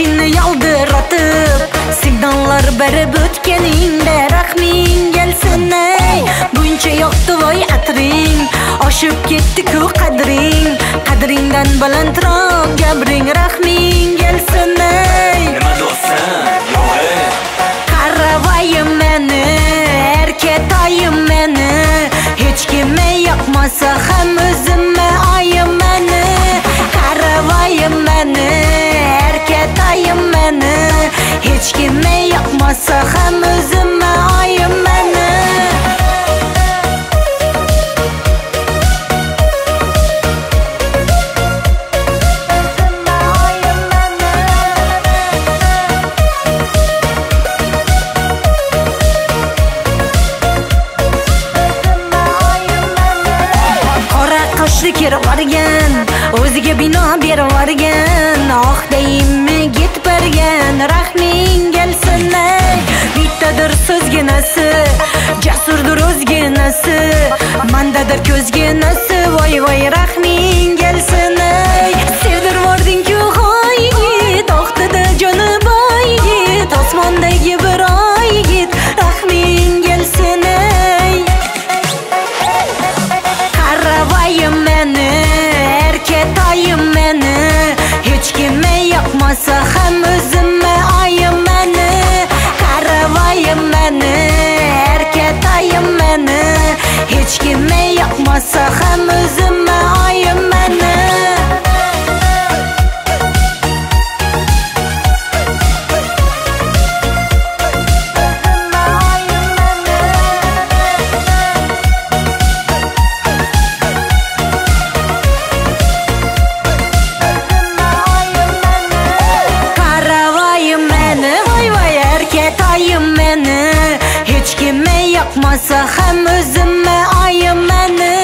İçini yaldıratıp signallar berib ötkeninde rahmin gelsin ey. Bunca yoktu voy atring, aşıp ketdi-ku qadring. Qadringdan balandroq gapring, rahmin gelsin ey. Nima do'stsan, o'g'ri qoravoyim mani, erkatoyim mani. Hech kimni yoqmasa ham o'zimni oyim mani. Qoravoyim mani, erkatoyim mani. Hech kimni yoqmasa ham o'zimni oyim mani. Kirib vargan, o'ziga bino berib vargan, oq deyimmi git bergan, rahming kelsin ey. Bittadir so'zginasi, jasurdir o'zginasi, mandadir ko'zginasi, voy voy rahming kelsin ey. Sevdirvording-ku hoy yigit, oqtida joni boy yigit, osmondagi bir oy yigit, rahming kelsin ey. Qoravoyim mani, erkatoyim mani. Hech kimni yoqmasa ham o'zimni oyim mani. Qoravoyim mani, erkatoyim mani. Hech kimni yoqmasa ham o'zimni oyim mani. Yoqmasa ham o'zimni oyim mani.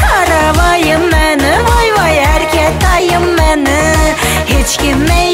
Qoravoyim mani, voy voy erkatoyim mani. Hech kimni